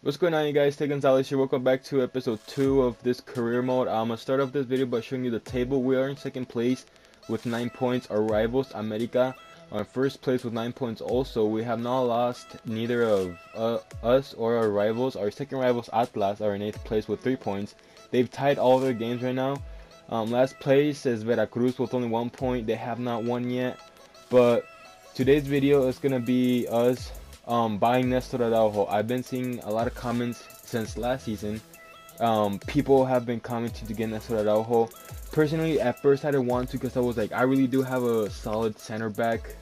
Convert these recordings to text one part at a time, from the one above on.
What's going on, you guys? Tay Gonzalez here. Welcome back to episode 2 of this career mode. I'm gonna start off this video by showing you the table. We are in second place with 9 points. Our rivals, America, are in first place with 9 points also. We have not lost neither of us or our rivals. Our second rivals, Atlas, are in 8th place with 3 points. They've tied all their games right now. Last place is Veracruz with only 1 point. They have not won yet. But today's video is gonna be us buying Néstor Araujo. I've been seeing a lot of comments since last season. People have been commenting to get Néstor Araujo. Personally, at first I didn't want to because I was like, I really do have a solid center back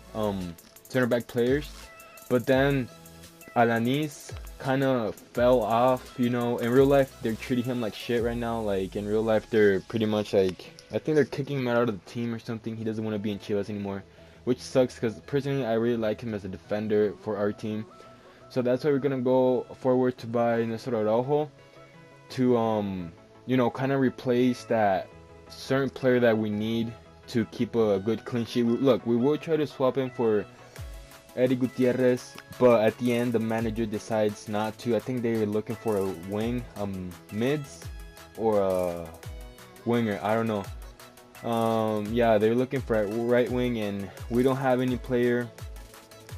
players. But then Alanis kind of fell off. You know, in real life they're treating him like shit right now. Like in real life they're pretty much like, I think they're kicking him out of the team or something. He doesn't want to be in Chivas anymore, which sucks because personally I really like him as a defender for our team. So that's why we're gonna go forward to buy Néstor Araujo to you know, kind of replace that certain player that we need to keep a good clean sheet. Look, we will try to swap him for Eddie Gutierrez, but at the end the manager decides not to. I think they were looking for a wing, mids or a winger, I don't know. Yeah, they're looking for a right wing, and we don't have any player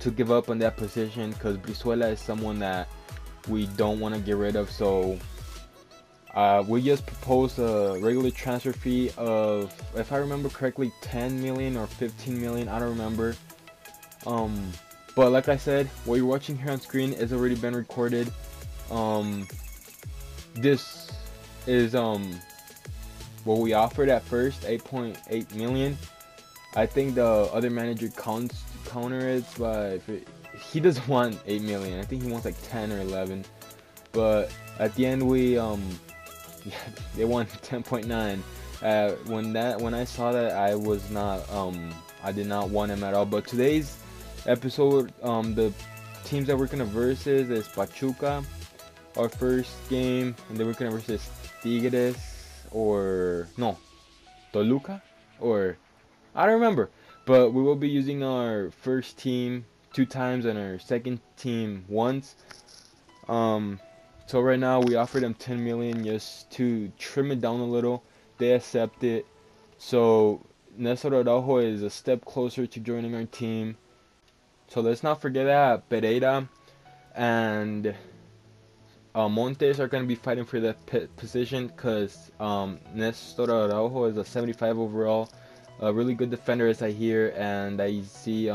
to give up on that position because Brizuela is someone that we don't want to get rid of. So we just proposed a regular transfer fee of, if I remember correctly, 10 million or 15 million, I don't remember. But like I said, what you're watching here on screen has already been recorded. This is what we offered at first, 8.8 million. I think the other manager countered it, but he doesn't want 8 million. I think he wants like 10 or 11. But at the end, we they want 10.9. When I saw that, I was not I did not want him at all. But today's episode, the teams that we're gonna versus is Pachuca, our first game, and then we're gonna versus Tigres. Or no, Toluca, or I don't remember, but we will be using our first team 2 times and our second team once. So right now we offered them 10 million just to trim it down a little. They accept it, so Néstor Araujo is a step closer to joining our team. So let's not forget that Pereira and Montes are going to be fighting for that position because Néstor Araujo is a 75 overall, a really good defender as I hear, and I see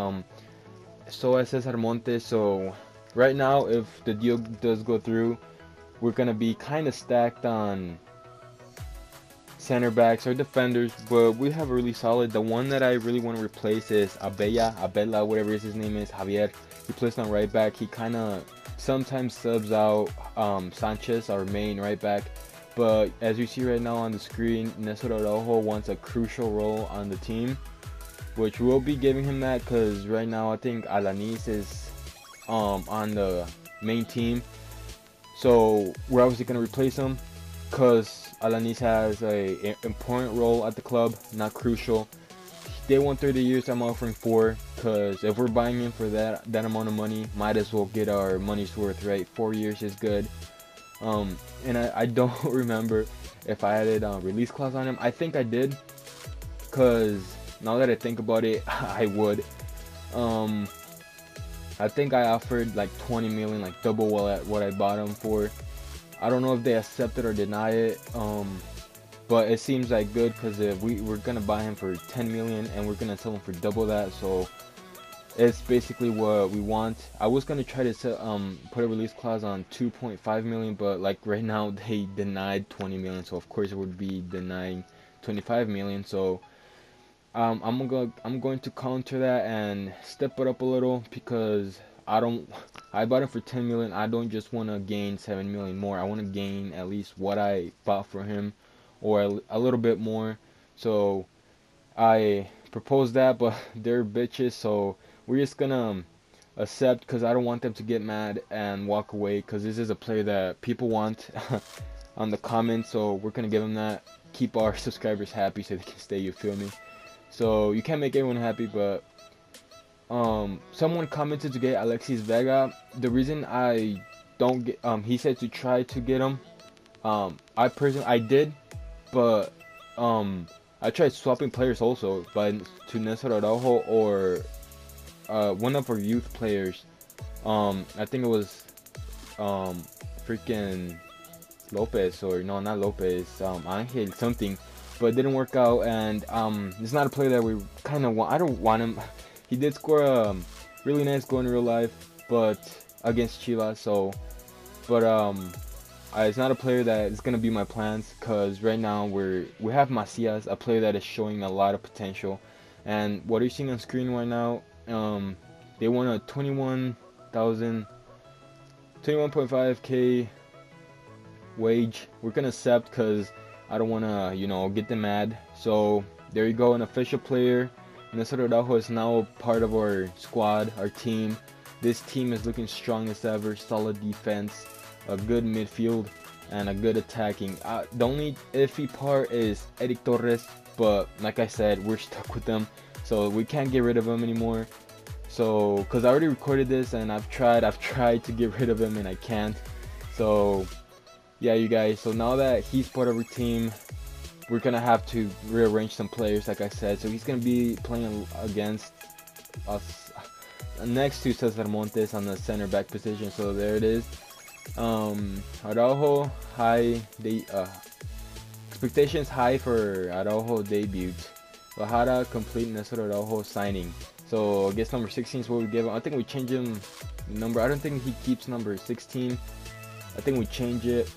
so is Cesar Montes. So right now if the deal does go through, we're going to be kind of stacked on center backs or defenders, but we have a really solid. The one that I really want to replace is Abella, whatever his name is, Javier. He plays on right back. He kind of sometimes subs out Sanchez, our main right back, but as you see right now on the screen, Néstor Araujo wants a crucial role on the team, which we'll be giving him that because right now I think Alanis is on the main team, so we're obviously going to replace him because Alanis has an important role at the club, not crucial. They want 30 years, I'm offering 4 because if we're buying in for that amount of money, might as well get our money's worth, right? 4 years is good. And I don't remember if I added a release clause on him. I think I did because now that I think about it, I would. I think I offered like 20 million, like double what I bought him for. I don't know if they accepted or deny it. But it seems like good because we're going to buy him for 10 million and we're going to sell him for double that. So it's basically what we want. I was going to try to put a release clause on 2.5 million, but like right now they denied 20 million. So of course it would be denying 25 million. So I'm going to counter that and step it up a little because I bought him for 10 million. I don't just want to gain 7 million more. I want to gain at least what I bought for him, or a little bit more. So I proposed that, but they're bitches, so we're just gonna accept because I don't want them to get mad and walk away because this is a player that people want on the comments. So we're gonna give them that, keep our subscribers happy so they can stay, you feel me? So you can't make everyone happy, but someone commented to get Alexis Vega. The reason I don't get. He said to try to get him. I personally, I did, but I tried swapping players also, but to Néstor Araujo or one of our youth players. I think it was freaking Lopez, or no, not Lopez, Angel something, but it didn't work out. And it's not a player that we kind of want. I don't want him. He did score a really nice goal in real life, but against Chivas. So, but it's not a player that is gonna be my plans, because right now we have Macias, a player that is showing a lot of potential, and what you're seeing on screen right now, they won a 21.5k wage. We're gonna accept because I don't wanna, you know, get them mad. So there you go, an official player. Néstor Araujo is now part of our squad, our team. This team is looking strong as ever, solid defense, a good midfield, and a good attacking. The only iffy part is Edder Torres, but like I said, we're stuck with them, so we can't get rid of him anymore. So, because I already recorded this, and I've tried to get rid of him, and I can't. So, yeah, you guys, so now that he's part of our team, we're going to have to rearrange some players, like I said. So he's going to be playing against us next to Cesar Montes on the center back position. So there it is. Araujo, high. Expectations high for Araujo debut. Guajara complete Néstor Araujo signing. So I guess number 16 is what we give him. I think we change him number. I don't think he keeps number 16. I think we change it.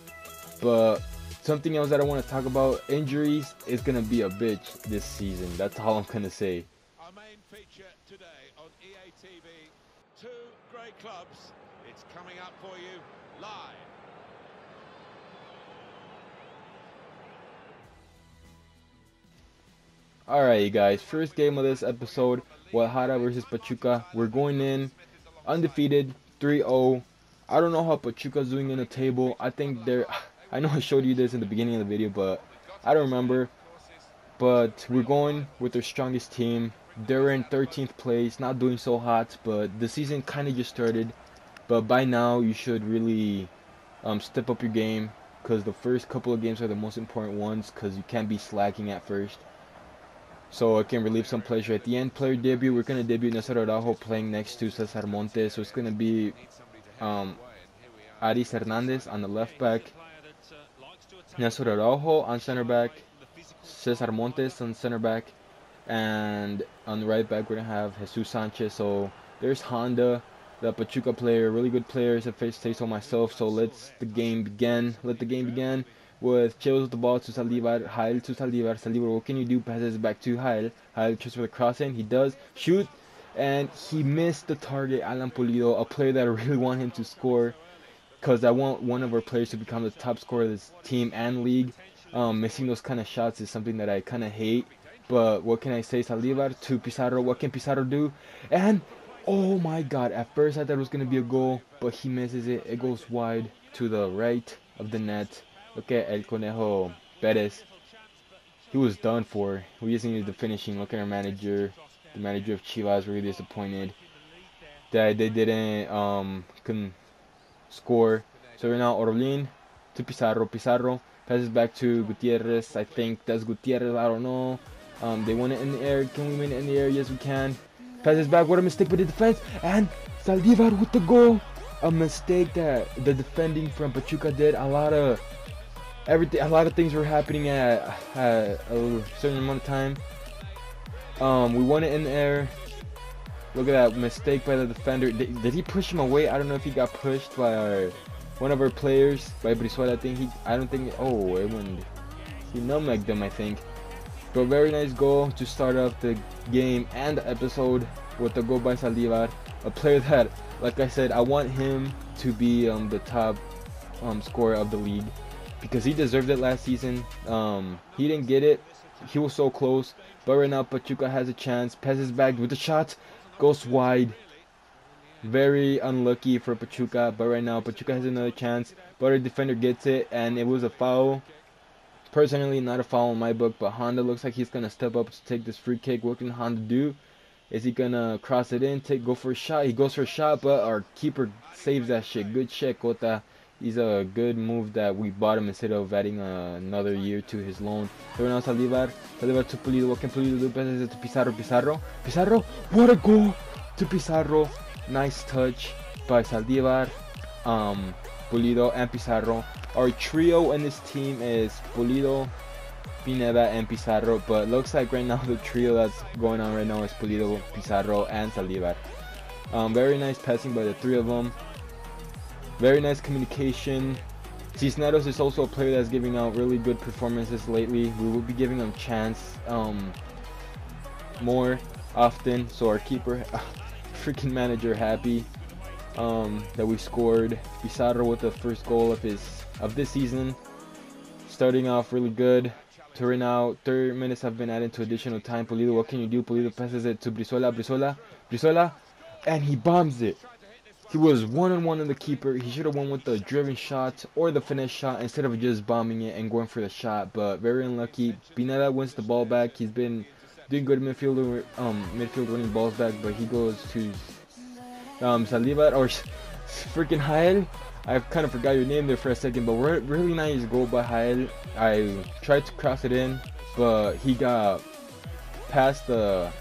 But something else that I want to talk about, injuries is going to be a bitch this season. That's all I'm going to say. Our main feature today on EA TV, two great clubs. It's coming up for you live. Alright, you guys, first game of this episode, Guadalajara versus Pachuca. We're going in undefeated, 3-0. I don't know how Pachuca's doing in the table. I think they're... I know I showed you this in the beginning of the video, but I don't remember. But we're going with their strongest team. They're in 13th place, not doing so hot, but the season kind of just started. But by now, you should really step up your game, because the first couple of games are the most important ones, because you can't be slacking at first. So I can relieve some pleasure at the end. Player debut, we're going to debut Néstor Araujo playing next to Cesar Montes. So it's going to be Aris Hernandez on the left back, Néstor Araujo on center back, Cesar Montes on center back, and on the right back we're going to have Jesus Sanchez. So there's Honda, the Pachuca player, really good players, if I say so myself. So let the game begin with Chivas with the ball to Saldivar, Hiel to Saldivar, Saldivar, what can you do? Passes back to Hiel, Hiel tries for the crossing, he does, shoot, and he missed the target, Alan Pulido, a player that I really want him to score, because I want one of our players to become the top scorer of this team and league. Missing those kind of shots is something that I kind of hate. But what can I say? Saldivar to Pizarro. What can Pizarro do? And, oh my god. At first I thought it was going to be a goal, but he misses it. It goes wide to the right of the net. Look at El Conejo Perez. He was done for. We just needed the finishing. Look at our manager. The manager of Chivas, really disappointed that they didn't... score. So right now Orbelin to Pizarro passes back to Gutierrez. I think that's Gutierrez, I don't know. They win it in the air. Can we win it in the air? Yes we can. Passes back, what a mistake with the defense, and Saldivar with the goal. A mistake that the defending from Pachuca did. A lot of things were happening at a certain amount of time. We won it in the air. Look at that mistake by the defender. Did he push him away? I don't know if he got pushed by one of our players, by Brizuela. Oh, it went. He nutmegged them, I think. But very nice goal to start off the game and the episode with the goal by Saldivar, a player that, like I said, I want him to be the top scorer of the league, because he deserved it last season. He didn't get it. He was so close. But right now Pachuca has a chance. Passes back with the shot. Goes wide. Very unlucky for Pachuca, but right now Pachuca has another chance, but our defender gets it, and it was a foul. Personally, not a foul in my book, but Honda looks like he's gonna step up to take this free kick. What can Honda do? Is he gonna cross it in, go for a shot? He goes for a shot, but our keeper saves that shit. Good shit, Cota. He's a good move that we bought him instead of adding another year to his loan. They're now Saldivar. Saldivar to Pulido. What can Pulido do? Passes it to Pizarro. Pizarro! What a goal to Pizarro. Nice touch by Saldivar, Pulido, and Pizarro. Our trio in this team is Pulido, Pineda, and Pizarro, but looks like right now the trio that's going on right now is Pulido, Pizarro, and Saldivar. Very nice passing by the three of them. Very nice communication. Cisneros is also a player that's giving out really good performances lately. We will be giving him chance more often. So our keeper, freaking manager, happy that we scored. Pizarro with the first goal of this season. Starting off really good. To right now, 30 minutes have been added to additional time. Pulido, what can you do? Pulido passes it to Brizuela. Brizuela, and he bombs it. He was one-on-one with the keeper. He should have won with the driven shot or the finesse shot instead of just bombing it and going for the shot. But very unlucky. Pineda wins the ball back. He's been doing good midfield, winning balls back, but he goes to Saldivar or freaking Hiel. I kind of forgot your name there for a second, but really nice goal by Jael. I tried to cross it in, but he got past the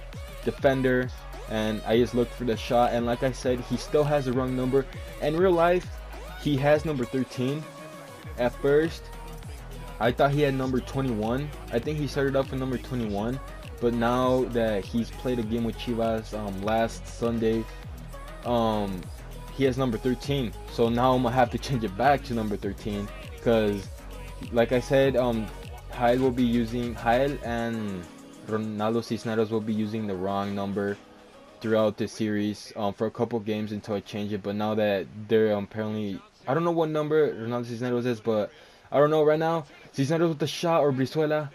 defender, and I just looked for the shot. And like I said, he still has the wrong number. In real life, he has number 13. At first, I thought he had number 21. I think he started off with number 21, but now that he's played a game with Chivas last Sunday, he has number 13, so now I'm gonna have to change it back to number 13, because like I said, Jael will be using, Jael and Ronaldo Cisneros will be using the wrong number throughout the series for a couple games until I change it. But now that they're apparently, I don't know what number Ronaldo Cisneros is, but I don't know right now. Cisneros with the shot, or Brizuela.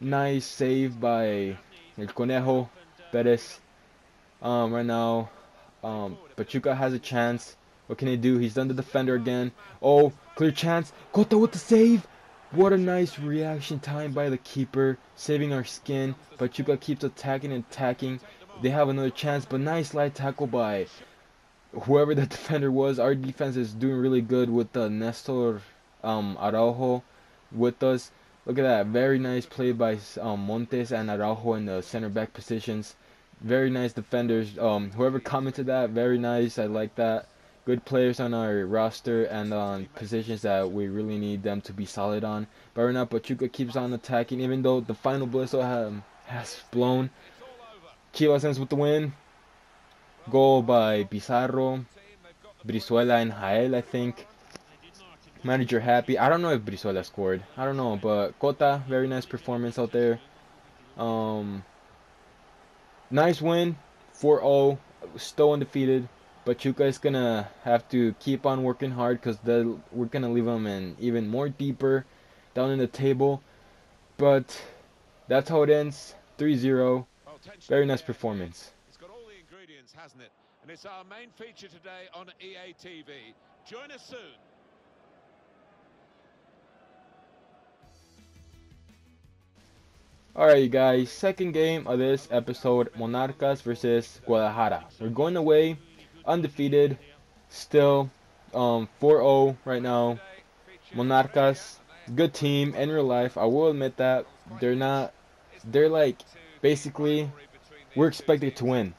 Nice save by El Conejo Perez. Right now, Pachuca has a chance. What can he do? He's done the defender again. Oh, clear chance. Cota with the save. What a nice reaction time by the keeper, saving our skin. Pachuca keeps attacking and attacking. They have another chance, but nice light tackle by whoever the defender was. Our defense is doing really good with the Néstor Araujo with us. Look at that. Very nice play by Montes and Araujo in the center back positions. Very nice defenders. Whoever commented that, very nice. I like that. Good players on our roster and on positions that we really need them to be solid on. But right now, Pachuca keeps on attacking, even though the final whistle has blown. Chivas ends with the win. Goal by Pizarro, Brizuela, and Jael, I think. Manager happy. I don't know if Brizuela scored. I don't know, but Cota, very nice performance out there. Nice win, 4-0, still undefeated. Pachuca is going to have to keep on working hard, because we're going to leave them in even more deeper down in the table. But that's how it ends, 3-0. Very nice performance. It's got all the ingredients, hasn't it? And it's our main feature today on EA TV. Join us soon. Alright you guys, second game of this episode, Monarcas versus Guadalajara. We're going away, undefeated, still 4-0 right now. Monarcas, good team in real life, I will admit that. They're like, basically, we're expected to win.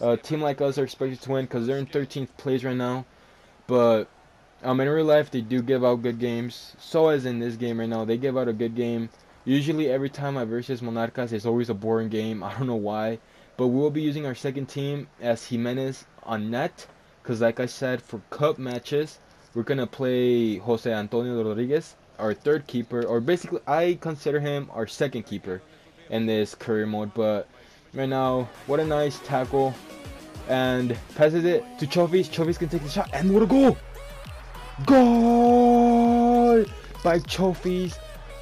A team like us are expected to win because they're in 13th place right now. But in real life, they do give out good games. So as in this game right now, they give out a good game. Usually every time I versus Monarcas, it's always a boring game. I don't know why. But we'll be using our second team as Jimenez on net. Because like I said, for cup matches, we're going to play Jose Antonio Rodriguez, our third keeper. Or basically, I consider him our second keeper in this career mode. But right now, what a nice tackle. And passes it to Chofis. Chofis can take the shot. And what a goal! Goal! By Chofis.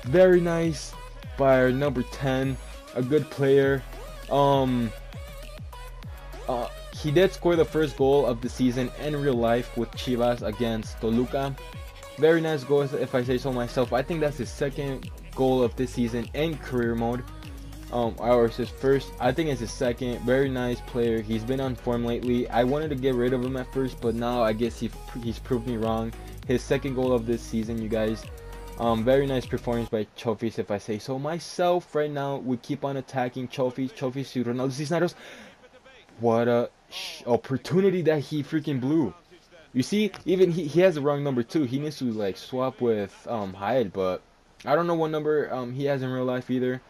Very nice by our number 10, a good player. He did score the first goal of the season in real life with Chivas against Toluca. Very nice goal, if I say so myself. I think that's his second goal of this season in career mode. or it's his first, I think it's his second. Very nice player. He's been on form lately. I wanted to get rid of him at first, but now I guess he's proved me wrong. His second goal of this season, you guys. Very nice performance by Chofis, if I say so myself. Right now, we keep on attacking Chofis. Chofis to Ronaldo Cisneros. What a opportunity that he freaking blew. You see, even he has the wrong number too. He needs to like swap with Hiel, but I don't know what number he has in real life either.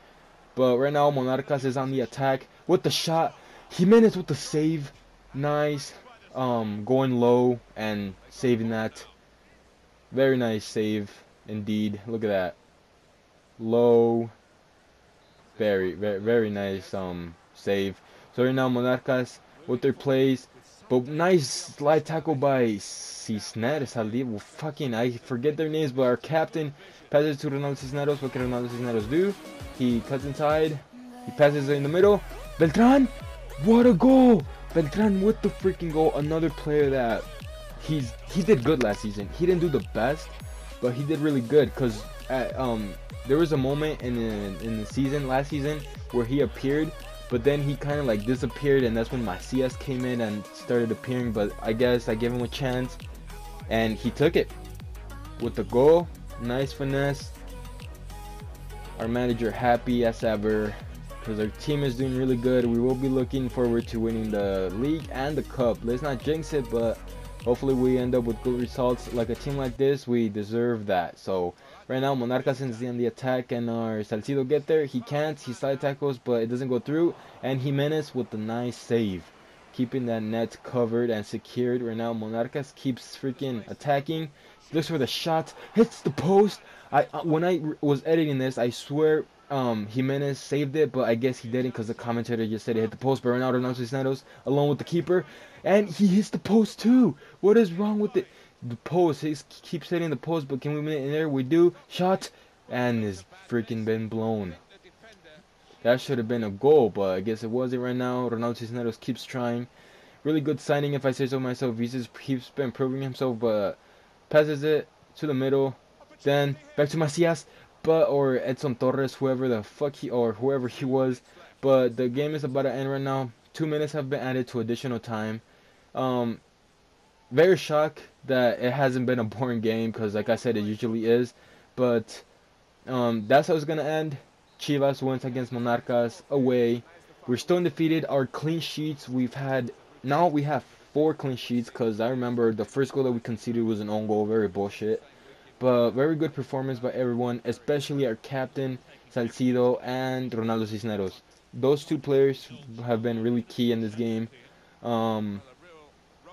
But right now, Monarcas is on the attack with the shot. Jimenez with the save. Nice. Going low and saving that. Very nice save indeed. Look at that. Low. Very, very, very nice save. So right now, Monarcas with their plays. But nice slide tackle by Cisneros. Fucking, I forget their names, but our captain passes to Ronaldo Cisneros. What can Ronaldo Cisneros do? He cuts inside. He passes in the middle. Beltran! What a goal! Beltran with the freaking goal. Another player that he did good last season. He didn't do the best, but he did really good. Cause there was a moment in the season last season where he appeared. But then he kind of like disappeared, and that's when Macias came in and started appearing. But I guess I gave him a chance, and he took it with the goal. Nice finesse. Our manager happy as ever because our team is doing really good. We will be looking forward to winning the league and the cup. Let's not jinx it, but hopefully we end up with good results. Like a team like this, we deserve that. So right now, Monarcas is in the attack, and our Salcido get there. He can't. He side tackles, but it doesn't go through. And Jimenez with the nice save, keeping that net covered and secured. Right now, Monarcas keeps freaking attacking. Looks for the shot, hits the post. When I was editing this, I swear Jimenez saved it, but I guess he didn't because the commentator just said it hit the post. But right now, Ronaldo Cisneros along with the keeper, and he hits the post too. What is wrong with it? The post, he keeps hitting the post, but can we win it in there? We do. Shot, and it's freaking been blown. That should have been a goal, but I guess it wasn't right now. Ronaldo Cisneros keeps trying. Really good signing, if I say so myself. He's been proving himself, but passes it to the middle. Then back to Macias, or Edson Torres, whoever the fuck whoever he was. But the game is about to end right now. 2 minutes have been added to additional time. Very shocked that it hasn't been a boring game because, like I said, it usually is. But that's how it's going to end. Chivas wins against Monarcas away. We're still undefeated. Our clean sheets, we have 4 clean sheets because I remember the first goal that we conceded was an own goal. Very bullshit. But very good performance by everyone, especially our captain, Salcido, and Ronaldo Cisneros. Those 2 players have been really key in this game. We're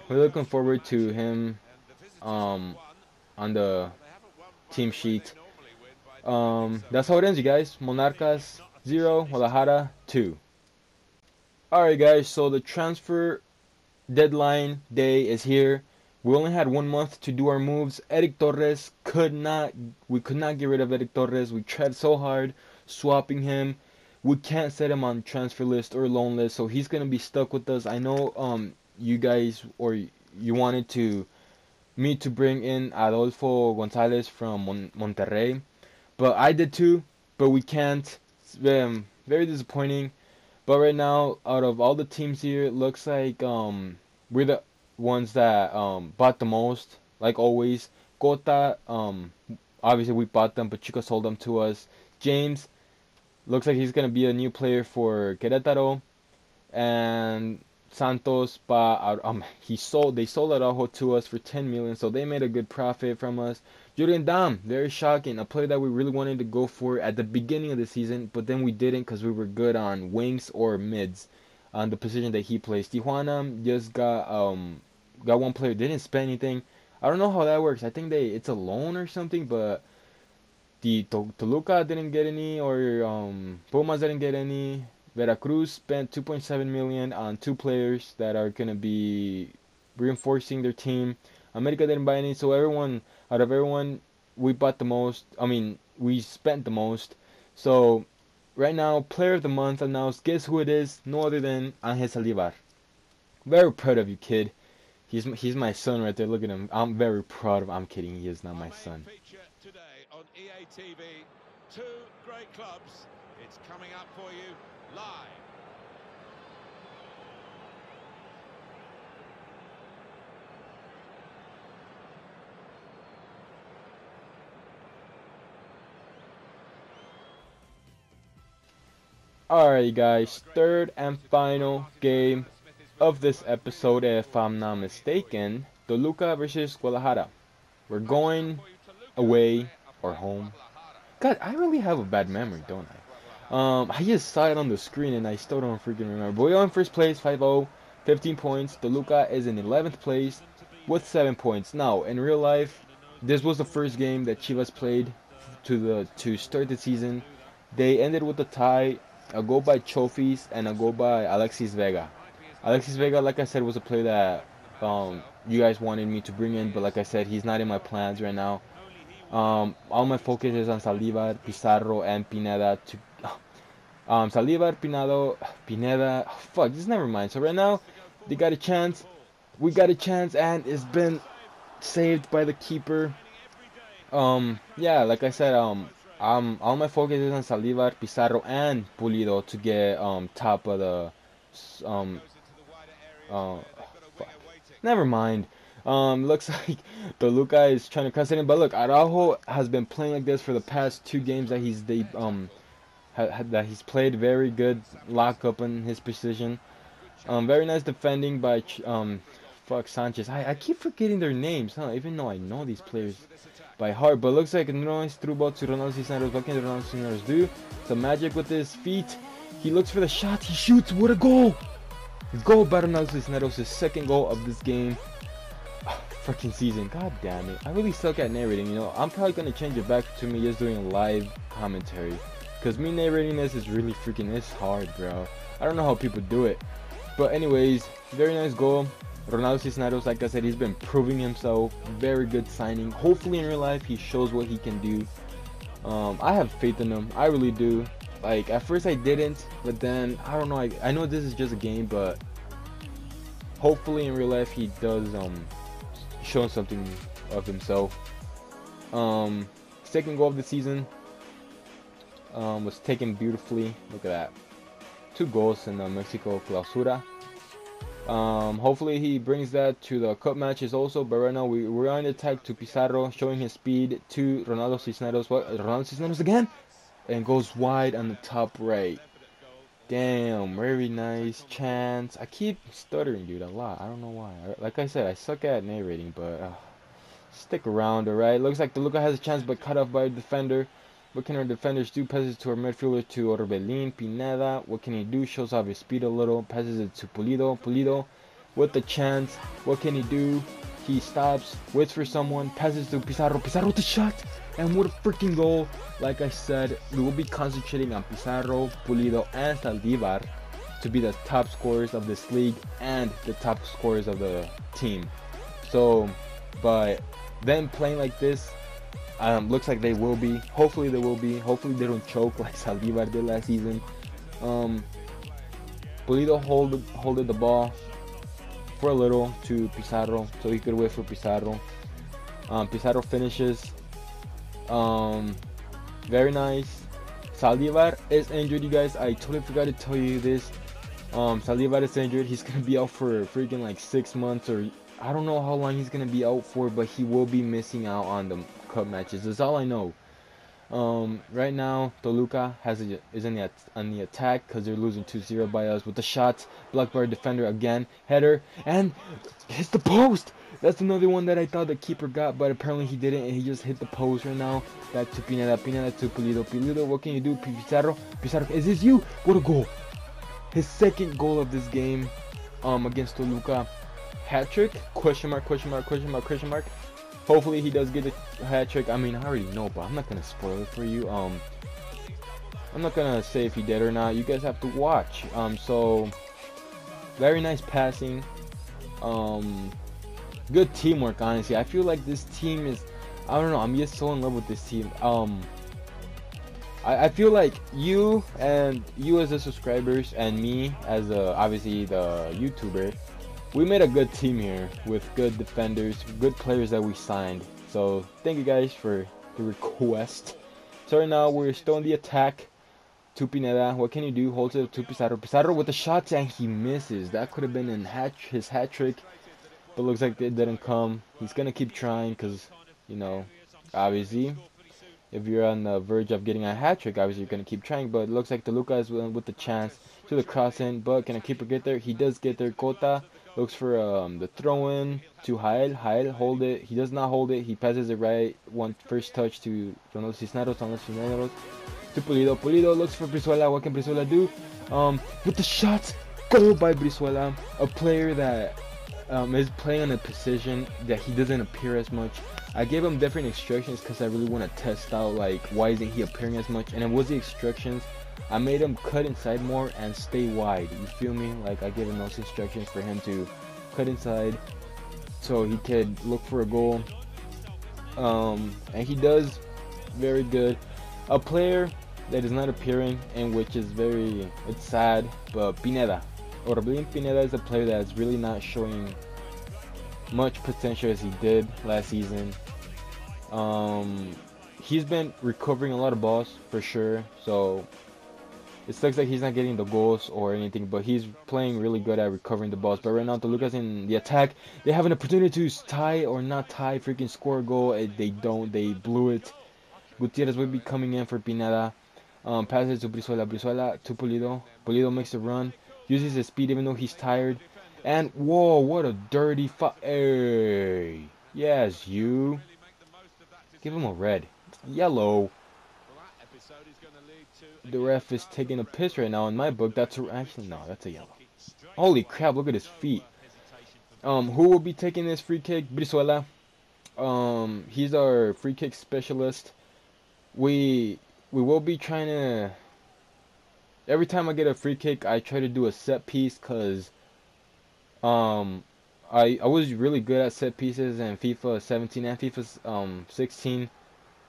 looking forward to him on the team sheet. That's how it ends, you guys. Monarcas 0, Guadalajara 2. Alright, guys, so the transfer deadline day is here. We only had 1 month to do our moves. Edder Torres we could not get rid of Edder Torres. We tried so hard swapping him. We can't set him on transfer list or loan list, so he's gonna be stuck with us. I know you guys, or you wanted to me to bring in Adolfo Gonzalez from Monterrey, but I did too, but we can't. Very disappointing. But right now, out of all the teams here, it looks like we're the ones that bought the most, like always. Cota, obviously we bought them, but Pachuca sold them to us. James, looks like he's gonna be a new player for Querétaro, and Santos, they sold Araujo to us for 10 million, so they made a good profit from us. Jurgen Damm, very shocking, a player that we really wanted to go for at the beginning of the season, but then we didn't because we were good on wings or mids, on the position that he plays. Tijuana just got 1 player, didn't spend anything. I don't know how that works. I think it's a loan or something, but the Toluca didn't get any, or Pumas didn't get any. Veracruz spent 2.7 million on 2 players that are going to be reinforcing their team. America didn't buy any, so out of everyone, we bought the most. I mean, we spent the most. So right now, Player of the Month announced. Guess who it is? No other than Jael Sandoval. Very proud of you, kid. He's my son right there. Look at him. I'm very proud of him. I'm kidding. He is not my son. Feature today on EA TV. 2 great clubs It's coming up for you live. Alrighty guys, third and final game of this episode, if I'm not mistaken, Toluca versus Guadalajara. We're going away or home. God, I really have a bad memory, don't I? I just saw it on the screen and I still don't freaking remember. But we're in first place, 5-0, 15 points. Toluca is in 11th place with 7 points. Now, in real life, this was the first game that Chivas played to start the season. They ended with a tie. A goal by Chofis and a goal by Alexis Vega. Alexis Vega, like I said, was a player that you guys wanted me to bring in, but like I said, he's not in my plans right now. All my focus is on Saldivar, Pizarro, and Pineda. Saldivar, Pineda. Oh, fuck, just never mind. So right now, they got a chance. We got a chance, and it's been saved by the keeper. Yeah, like I said, all my focus is on Saldivar, Pizarro, and Pulido to get top of the fuck. Never mind. Looks like Toluca is trying to cuss it in, but look, Araujo has been playing like this for the past 2 games that he's played. Very good lockup in his precision. Very nice defending by fuck, Sanchez. I keep forgetting their names, huh? Even though I know these players by heart, but looks like Noron's through ball to Ronaldo Cisneros. What can Ronaldo Cisneros do? Some magic with his feet. He looks for the shot. He shoots. What a goal! His goal by Ronaldo Cisneros, his second goal of this game. Oh, freaking season. God damn it. I really suck at narrating, you know. I'm probably going to change it back to me just doing live commentary. Because me narrating this is really freaking, it's hard, bro. I don't know how people do it. But anyways, very nice goal. Ronaldo Cisneros, like I said, he's been proving himself. Very good signing. Hopefully in real life he shows what he can do. I have faith in him. I really do. Like, at first I didn't, but then, I don't know. I know this is just a game, but hopefully in real life he does show something of himself. Second goal of the season was taken beautifully. Look at that. 2 goals in the Mexico Clausura. Hopefully he brings that to the cup matches also, but right now we're on the attack to Pizarro, showing his speed to Ronaldo Cisneros. What? Ronaldo Cisneros again, and goes wide on the top right. Damn, very nice chance. I keep stuttering, dude, a lot. I don't know why. Like I said, I suck at narrating, but stick around. Alright, looks like Toluca has a chance, but cut off by a defender. What can our defenders do? Passes to our midfielder, to Orbelin Pineda. What can he do? Shows off his speed a little. Passes it to Pulido. Pulido with the chance. What can he do? He stops, waits for someone, passes to Pizarro. Pizarro with the shot! And what a freaking goal. Like I said, we will be concentrating on Pizarro, Pulido, and Saldivar to be the top scorers of this league and the top scorers of the team. So, by them playing like this, looks like they will be. Hopefully they will be. Hopefully they don't choke like Saldivar did last season. Pulido holded the ball for a little to Pizarro, so he could wait for Pizarro. Pizarro finishes. Very nice. Saldivar is injured, you guys. I totally forgot to tell you this. Saldivar is injured. He's gonna be out for freaking like 6 months, or I don't know how long he's gonna be out for, but he will be missing out on them cup matches. That's all I know. Right now Toluca is on the attack because they're losing 2-0 by us with the shots. Blocked by our defender again. Header and hits the post. That's another one that I thought the keeper got, but apparently he didn't, and he just hit the post. Right now back to Pineda. Pineda to Pulido. Pulido, what can you do? Pizarro. Pizarro, is this you? What a goal. His second goal of this game against Toluca. Hat trick? Question mark, question mark, question mark, question mark. Hopefully he does get the hat trick. I mean, I already know, but I'm not gonna spoil it for you. I'm not gonna say if he did or not. You guys have to watch. So very nice passing. Good teamwork, honestly. I feel like this team is, I don't know, I'm just so in love with this team. I feel like you as the subscribers and me as obviously the YouTuber, we made a good team here with good defenders, good players that we signed. So thank you guys for the request. So right now we're still in the attack. to Pineda. What can you do? Holds it to Pizarro. Pizarro with the shots, and he misses. That could have been his hat trick, but looks like it didn't come. He's going to keep trying because, you know, obviously, if you're on the verge of getting a hat trick, obviously you're going to keep trying. But it looks like Toluca is with the chance to the cross-in. But can a keeper get there? He does get there. Cota looks for the throw-in to Jael. Jael hold it. He does not hold it. He passes it right. One first touch to Cisneros to Pulido. Pulido looks for Brizuela. What can Brizuela do? With the shots, goal by Brizuela, a player that is playing on a position that he doesn't appear as much. I gave him different instructions because I really want to test out like why isn't he appearing as much, and it was the instructions. I made him cut inside more and stay wide, you feel me? Like I gave him those instructions for him to cut inside so he could look for a goal. And he does very good. A player that is not appearing and which is very, it's sad, but Pineda. Orbelin Pineda is a player that is really not showing much potential as he did last season. He's been recovering a lot of balls for sure, so it looks like he's not getting the goals or anything, but he's playing really good at recovering the balls. But right now, Toluca's in the attack. They have an opportunity to tie or not tie, freaking score a goal. They don't. They blew it. Gutierrez will be coming in for Pineda. Passes to Brizuela. Brizuela to Pulido. Pulido makes a run. Uses his speed even though he's tired. And, whoa, what a dirty hey, yes, you. Give him a red. Yellow. The ref is taking a piss right now. In my book, that's a, actually no, that's a yellow. Holy crap! Look at his feet. Who will be taking this free kick? Brizuela. He's our free kick specialist. We will be trying to. Every time I get a free kick, I try to do a set piece because. I was really good at set pieces in FIFA 17 and FIFA 16.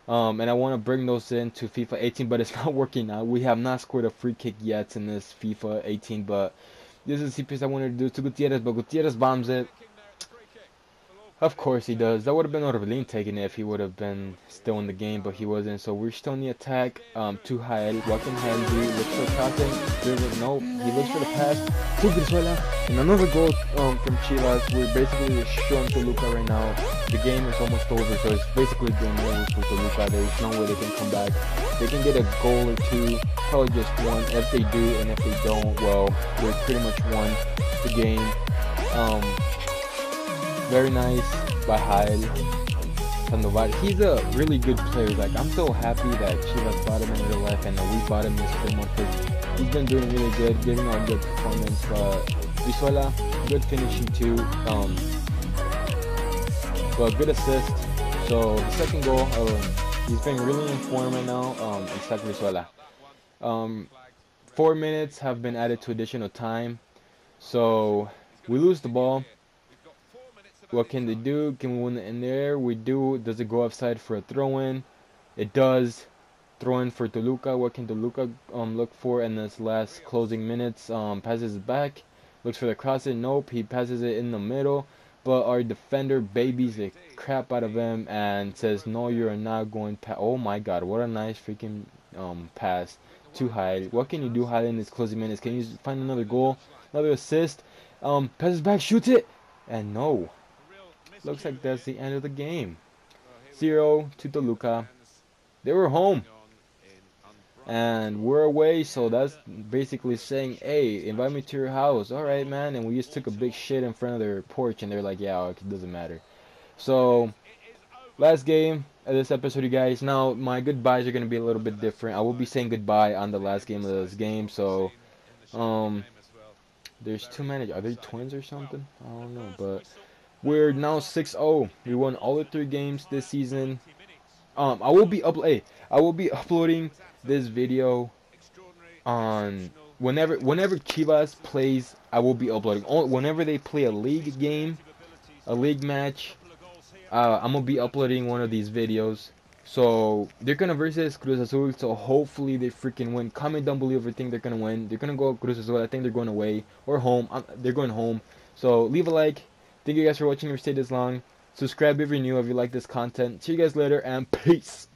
And I want to bring those into FIFA 18, but it's not working out. We have not scored a free kick yet in this FIFA 18, but this is the piece I wanted to do to Gutierrez, but Gutierrez bombs it. Of course he does. That would have been Orbelin taking it if he would have been still in the game, but he wasn't. So we're still in the attack. To Jael. What can Jael do? Looks for crossing. No, he looks for the pass to Brizuela. And another goal from Chivas. We're basically showing Toluca right now. The game is almost over, so it's basically game over for Toluca. There's no way they can come back. They can get a goal or two, probably just one. If they do, and if they don't, well, they pretty much won the game. Very nice by Jael Sandoval. He's a really good player. Like, I'm so happy that Chivas bought him in real life and that we bought him this framework because he's been doing really good, giving out a good performance. Brizuela, good finishing too. But good assist. So, the second goal, he's been really in form right now. Isaac Brizuela. 4 minutes have been added to additional time. So, we lose the ball. What can they do? Can we win it in there? We do. Does it go offside for a throw-in? It does. Throw-in for Toluca. What can Toluca look for in this last closing minutes? Passes it back. Looks for the cross-in. Nope. He passes it in the middle. But our defender babies the crap out of him and says, no, you're not going past. Oh, my God. What a nice freaking pass to Jael. What can you do, Jael, in this closing minutes? Can you find another goal? Another assist? Passes back. Shoots it. And no. Looks like that's the end of the game. 0 to Toluca. They were home. And we're away, so that's basically saying, hey, invite me to your house. Alright, man. And we just took a big shit in front of their porch, and they're like, yeah, it doesn't matter. So, last game of this episode, you guys. Now, my goodbyes are going to be a little bit different. I will be saying goodbye on the last game of this game, so... There's two managers. Are they twins or something? I don't know, but... We're now 6-0. We won all the 3 games this season. I will be uploading this video on whenever Chivas plays. I will be uploading whenever they play a league game, a league match. I'm gonna be uploading one of these videos. So they're gonna versus Cruz Azul. So hopefully they freaking win. Comment down below if you think they're gonna win. They're gonna go Cruz Azul. I think they're going away or home. They're going home. So leave a like. Thank you guys for watching. If you stayed this long, subscribe if you're new, if you like this content. See you guys later, and peace.